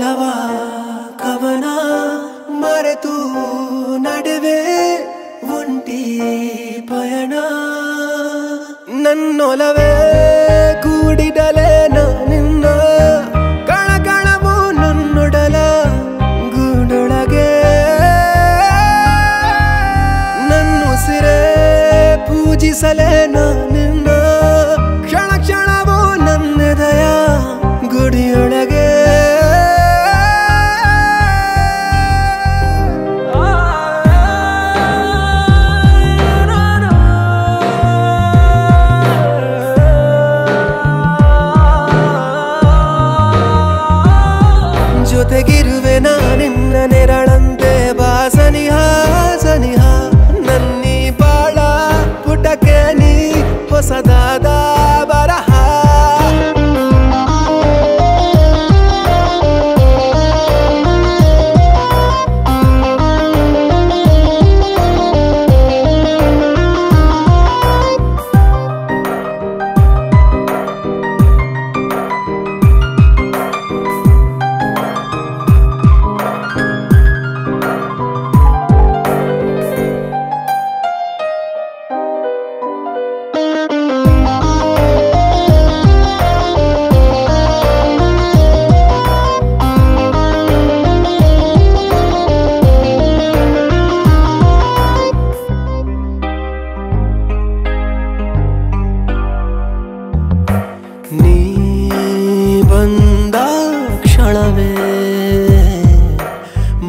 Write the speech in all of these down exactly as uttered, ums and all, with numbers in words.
लवा कवना मरे तू नडवे उंटी पयण नन्नोलवे कूडिडले ना निन्न कणकणवू नन्नोडल गूडोळगे नन्नुसिरे पूजिसले ना निन्न क्षण क्षणवू नन्नेदय गुडियोळगे निरळंते बासनिह सनिह नन्नी ಬಾಳ ಪುಟಕ್ಕೆ ನೀ ಹೊಸದಾದ ಬರಹ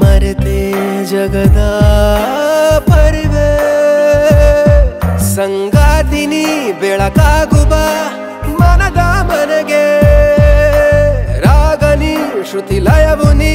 मरते जगदा परवे संगादिनी बेळकागुब मनदा मनगे रागनी श्रुति लयवुनी।